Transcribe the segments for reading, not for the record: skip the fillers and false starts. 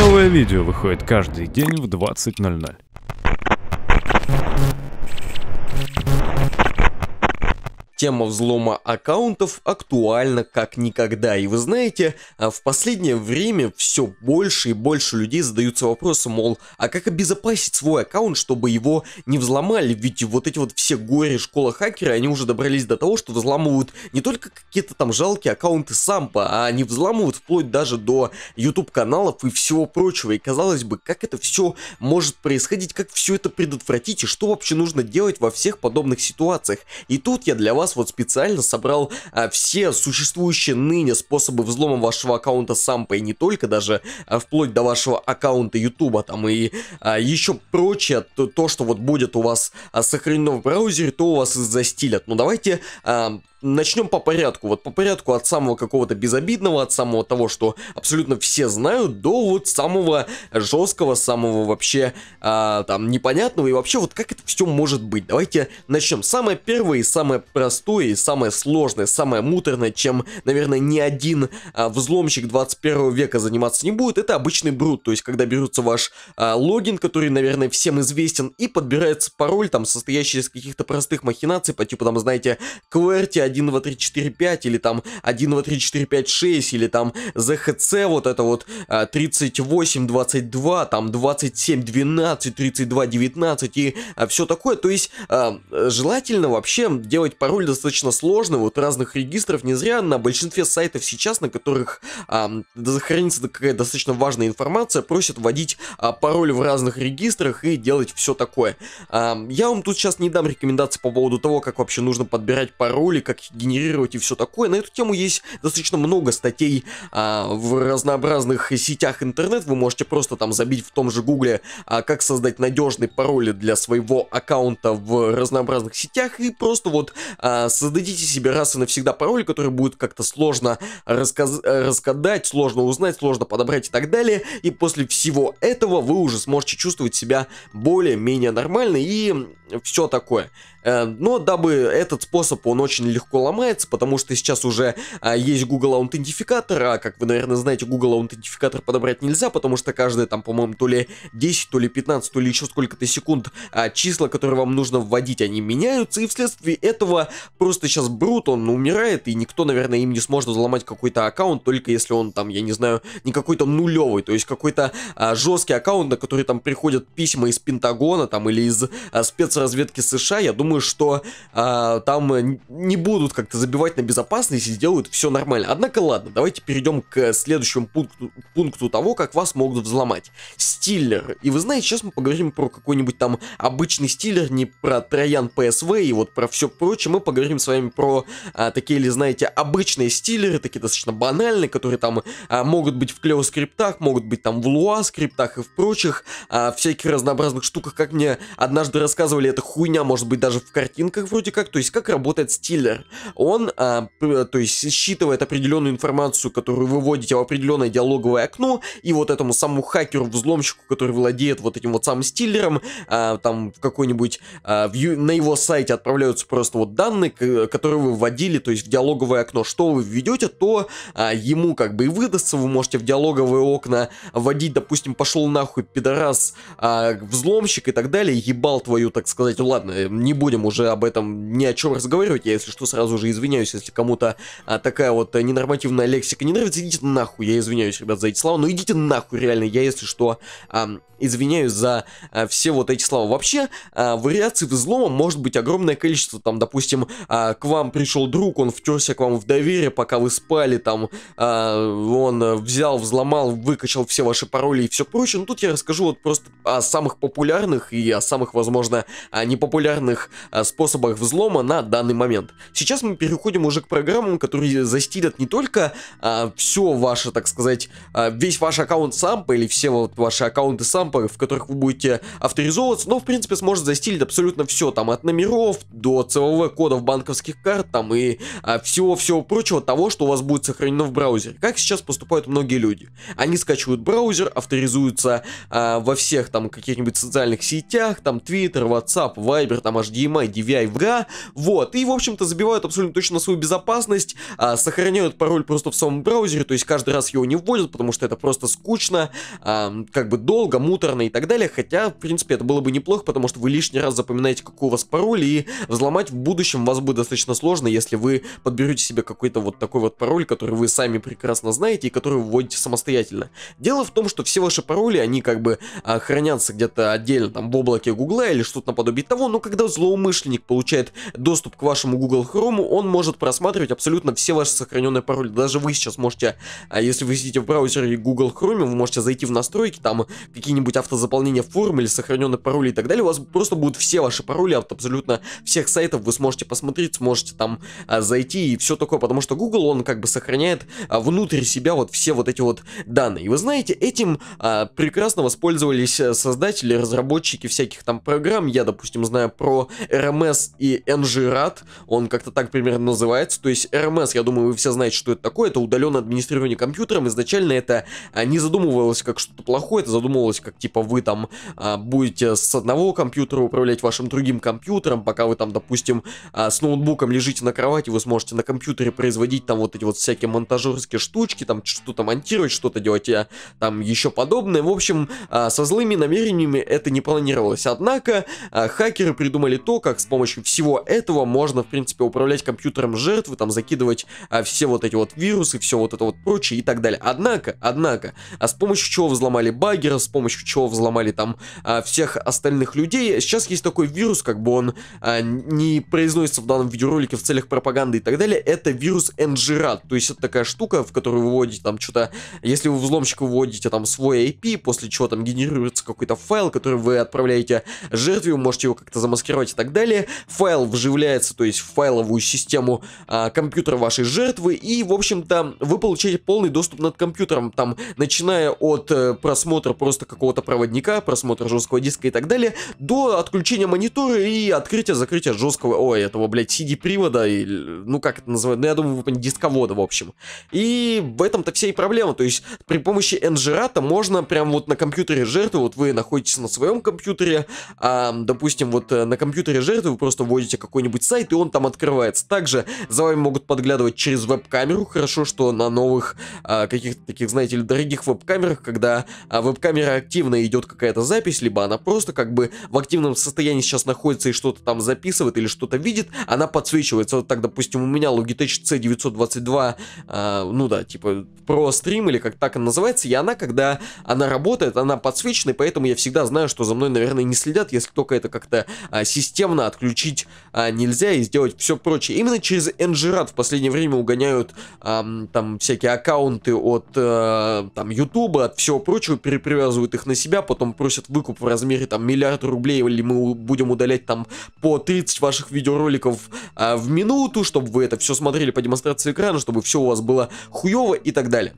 Новое видео выходит каждый день в 20:00. Тема взлома аккаунтов актуальна как никогда. И вы знаете, в последнее время все больше и больше людей задаются вопросом, мол, а как обезопасить свой аккаунт, чтобы его не взломали? Ведь вот эти вот все горе-школа хакеры, они уже добрались до того, что взламывают не только какие-то там жалкие аккаунты сампа, а они взламывают вплоть даже до YouTube каналов и всего прочего. И казалось бы, как это все может происходить, как все это предотвратить и что вообще нужно делать во всех подобных ситуациях. И тут я для вас вот специально собрал все существующие ныне способы взлома вашего аккаунта сампа, и не только, даже вплоть до вашего аккаунта ютуба там и еще прочее, то что вот будет у вас сохранено в браузере, то у вас и застилят. Но давайте начнем по порядку, вот по порядку от самого какого-то безобидного, от самого того, что абсолютно все знают, до вот самого жесткого, самого вообще там непонятного, и вообще вот как это все может быть. Давайте начнем. Самое первое и самое простое, и самое сложное, самое муторное, чем, наверное, ни один взломщик 21 века заниматься не будет, это обычный брут, то есть когда берется ваш логин, который, наверное, всем известен, и подбирается пароль, там, состоящий из каких-то простых махинаций, по типу, там, знаете, QWERTY, 12345 или там 12345 6, или там ZHC, вот это вот 3822, там 2712, 3219 и все такое. То есть желательно вообще делать пароль достаточно сложный вот разных регистров. Не зря на большинстве сайтов сейчас, на которых хранится какая-то достаточно важная информация, просят вводить пароль в разных регистрах и делать все такое. Я вам тут сейчас не дам рекомендации по поводу того, как вообще нужно подбирать пароль, как генерировать и все такое. На эту тему есть достаточно много статей в разнообразных сетях интернет. Вы можете просто там забить в том же гугле, как создать надежные пароли для своего аккаунта в разнообразных сетях, и просто вот создадите себе раз и навсегда пароль, который будет как-то сложно раскодать, сложно узнать, сложно подобрать и так далее. И после всего этого вы уже сможете чувствовать себя более-менее нормально и все такое. Но дабы этот способ, он очень легко ломается, потому что сейчас уже есть Google аутентификатор, а как вы, наверное, знаете, Google аутентификатор подобрать нельзя, потому что каждые там, по-моему, то ли 10, то ли 15, то ли еще сколько-то секунд числа, которые вам нужно вводить, они меняются, и вследствие этого просто сейчас брут, он умирает, и никто, наверное, им не сможет взломать какой-то аккаунт, только если он там, я не знаю, не какой-то нулевый, то есть какой-то жесткий аккаунт, на который там приходят письма из Пентагона, там, или из спецразведки США. Я думаю, что там не будут как-то забивать на безопасность и сделают все нормально. Однако ладно, давайте перейдем к следующему пункту того, как вас могут взломать. Стиллер. И вы знаете, сейчас мы поговорим про какой-нибудь там обычный стиллер, не про троян ПСВ и вот про все прочее. Мы поговорим с вами про такие, или знаете, обычные стиллеры, такие достаточно банальные, которые там могут быть в клео скриптах, могут быть там в луа скриптах и в прочих всяких разнообразных штуках. Как мне однажды рассказывали, эта хуйня может быть даже в картинках вроде как. То есть как работает стиллер? Он то есть считывает определенную информацию, которую вы вводите в определенное диалоговое окно, и вот этому самому хакеру, взломщику, который владеет вот этим вот самым стиллером, там в какой-нибудь на его сайте отправляются просто вот данные, которые вы вводили, то есть в диалоговое окно. Что вы введете, то ему как бы и выдастся. Вы можете в диалоговые окна вводить, допустим, пошел нахуй пидорас взломщик и так далее, ебал твою, так сказать. Ну ладно, не будем уже об этом ни о чем разговаривать. Я, если что, сразу же извиняюсь, если кому-то такая вот ненормативная лексика не нравится. Идите нахуй, я извиняюсь, ребят, за эти слова. Но идите нахуй, реально, я, если что, извиняюсь за все вот эти слова. Вообще, вариаций взлома может быть огромное количество. Там, допустим, к вам пришел друг, он втерся к вам в доверие, пока вы спали, там, он взял, взломал, выкачал все ваши пароли и все прочее. Но тут я расскажу вот просто о самых популярных и о самых, возможно, непопулярных способах взлома на данный момент. Сейчас мы переходим уже к программам, которые застилят не только все ваше, так сказать, весь ваш аккаунт сампа или все вот ваши аккаунты сампа, в которых вы будете авторизовываться, но в принципе сможет застилить абсолютно все, там от номеров до ЦВВ кодов банковских карт, там и всего-всего прочего того, что у вас будет сохранено в браузере. Как сейчас поступают многие люди? Они скачивают браузер, авторизуются во всех там каких-нибудь социальных сетях, там Twitter, WhatsApp, WhatsApp, Viber, там HDMI, DVI, VGA, вот, и, в общем-то, забивают абсолютно точно на свою безопасность, сохраняют пароль просто в самом браузере, то есть каждый раз его не вводят, потому что это просто скучно, как бы долго, муторно и так далее, хотя, в принципе, это было бы неплохо, потому что вы лишний раз запоминаете, какой у вас пароль, и взломать в будущем вас будет достаточно сложно, если вы подберете себе какой-то вот такой вот пароль, который вы сами прекрасно знаете и который вводите самостоятельно. Дело в том, что все ваши пароли, они как бы хранятся где-то отдельно, там, в облаке Гугла или что-то наподобие того, но когда злоумышленник получает доступ к вашему Google Chrome, он может просматривать абсолютно все ваши сохраненные пароли. Даже вы сейчас можете, если вы сидите в браузере Google Chrome, вы можете зайти в настройки, там какие-нибудь автозаполнения форм или сохраненные пароли и так далее, у вас просто будут все ваши пароли от абсолютно всех сайтов, вы сможете посмотреть, сможете там зайти и все такое, потому что Google, он как бы сохраняет внутрь себя вот все вот эти вот данные. И вы знаете, этим прекрасно воспользовались создатели, разработчики всяких там программ. Я, допустим, знаю про RMS и njRAT, он как-то так примерно называется. То есть RMS, я думаю, вы все знаете, что это такое, это удаленное администрирование компьютером. Изначально это не задумывалось как что-то плохое, это задумывалось как типа вы там будете с одного компьютера управлять вашим другим компьютером, пока вы там, допустим, с ноутбуком лежите на кровати, вы сможете на компьютере производить там вот эти вот всякие монтажерские штучки, там что-то монтировать, что-то делать, там еще подобное. В общем, со злыми намерениями это не планировалось. Однако хакеры придумали то, как с помощью всего этого можно, в принципе, управлять компьютером жертвы, там закидывать все вот эти вот вирусы, все вот это вот прочее и так далее. Однако, с помощью чего взломали баггера, с помощью чего взломали там всех остальных людей, сейчас есть такой вирус, как бы он не произносится в данном видеоролике в целях пропаганды и так далее, это вирус njRAT, то есть это такая штука, в которую вы вводите там что-то, если вы взломщику вводите там свой IP, после чего там генерируется какой-то файл, который вы отправляете жертве, вы можете его как-то замаскировать и так далее, файл вживляется, то есть в файловую систему компьютера вашей жертвы, и, в общем-то, вы получаете полный доступ над компьютером, там, начиная от просмотра просто какого-то проводника, просмотра жесткого диска и так далее, до отключения монитора и открытия-закрытия жесткого, CD-привода, ну, как это называют, я думаю, вы поняли, дисковода, в общем. И в этом-то вся и проблема, то есть при помощи njRAT можно прям вот на компьютере жертвы, вот вы находитесь на своем компьютере, допустим, вот на компьютере жертвы вы просто вводите какой-нибудь сайт, и он там открывается. Также за вами могут подглядывать через веб-камеру, хорошо, что на новых каких-то таких, знаете ли, дорогих веб-камерах, когда веб-камера активно идет какая-то запись, либо она просто как бы в активном состоянии сейчас находится и что-то там записывает или что-то видит, она подсвечивается. Вот так, допустим, у меня Logitech C922, ну да, типа ProStream или как так она называется, и она, когда она работает, она подсвечена, и поэтому я всегда знаю, что за мной, наверное, не следят, если только это как-то системно отключить нельзя и сделать все прочее. Именно через njRAT в последнее время угоняют там всякие аккаунты от там YouTube, от всего прочего, перепривязывают их на себя, потом просят выкуп в размере там миллиарда рублей, или мы будем удалять там по 30 ваших видеороликов в минуту, чтобы вы это все смотрели по демонстрации экрана, чтобы все у вас было хуево и так далее.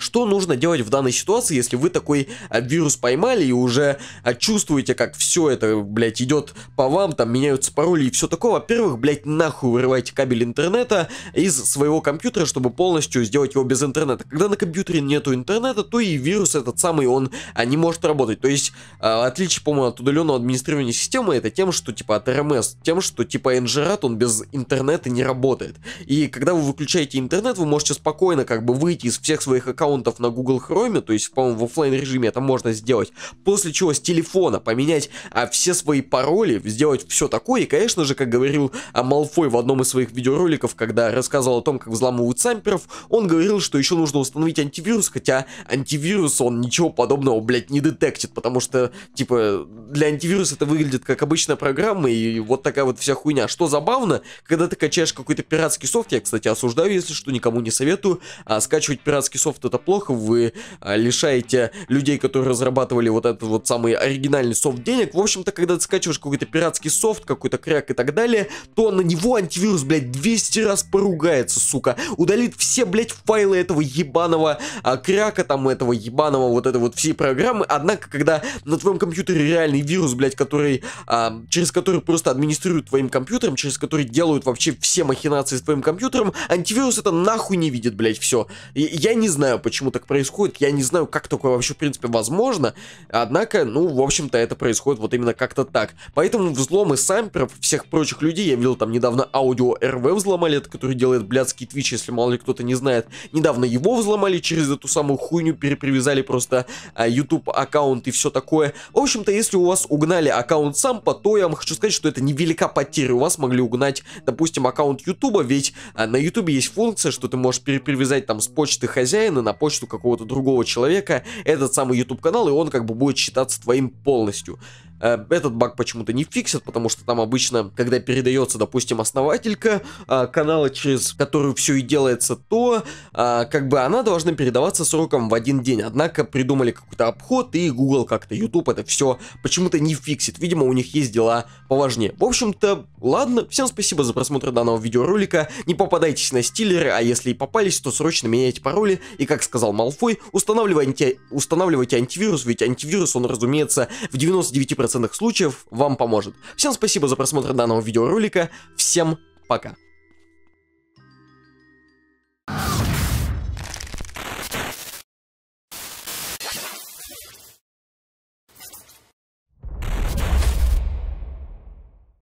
Что нужно делать в данной ситуации, если вы такой вирус поймали и уже чувствуете, как все это, блядь, идет по вам, там меняются пароли и все такое? Во-первых, блядь, нахуй вырывайте кабель интернета из своего компьютера, чтобы полностью сделать его без интернета. Когда на компьютере нету интернета, то и вирус этот самый, он не может работать. То есть, отличие, по-моему, от удаленного администрирования системы, это тем, что типа от RMS, тем, что типа njRAT, он без интернета не работает. И когда вы выключаете интернет, вы можете спокойно как бы выйти из всех своих аккаунтов на Google Chrome, то есть, по-моему, в офлайн режиме это можно сделать, после чего с телефона поменять все свои пароли, сделать все такое, и, конечно же, как говорил Малфой в одном из своих видеороликов, когда рассказывал о том, как взламывают самперов, он говорил, что еще нужно установить антивирус, хотя антивирус, он ничего подобного, блядь, не детектит, потому что, типа, для антивируса это выглядит как обычная программа, и вот такая вот вся хуйня. Что забавно, когда ты качаешь какой-то пиратский софт, я, кстати, осуждаю, если что, никому не советую, скачивать пиратский софт это плохо, вы лишаете людей, которые разрабатывали вот этот вот самый оригинальный софт, денег. В общем-то, когда ты скачиваешь какой-то пиратский софт, какой-то кряк и так далее, то на него антивирус, блядь, 200 раз поругается, сука, удалит все, блядь, файлы этого ебаного кряка, там, этого ебаного вот этой вот всей программы. Однако, когда на твоем компьютере реальный вирус, блядь, который, через который просто администрируют твоим компьютером, через который делают вообще все махинации с твоим компьютером, антивирус это нахуй не видит, блядь, все. Я не знаю, почему так происходит. Я не знаю, как такое вообще, в принципе, возможно. Однако, ну, в общем-то, это происходит вот именно как-то так. Поэтому взломы самперов, всех прочих людей, я видел там недавно аудио РВ взломали, это который делает блядский твич, если мало ли кто-то не знает. Недавно его взломали, через эту самую хуйню перепривязали просто YouTube аккаунт и все такое. В общем-то, если у вас угнали аккаунт сампа, то я вам хочу сказать, что это невелика потеря. У вас могли угнать, допустим, аккаунт YouTube, ведь на YouTube есть функция, что ты можешь перепривязать там с почты хозяина на почту какого-то другого человека этот самый YouTube канал, и он как бы будет считаться твоим полностью. Этот баг почему-то не фиксит, потому что там обычно, когда передается, допустим, основателька канала, через которую все и делается, то как бы она должна передаваться сроком в один день. Однако придумали какой-то обход, и Google как-то, YouTube это все почему-то не фиксит. Видимо, у них есть дела поважнее. В общем-то, ладно. Всем спасибо за просмотр данного видеоролика. Не попадайтесь на стиллеры, а если и попались, то срочно меняйте пароли. И, как сказал Малфой, устанавливайте антивирус, ведь антивирус, он, разумеется, в 99% случаев вам поможет. Всем спасибо за просмотр данного видеоролика, всем пока.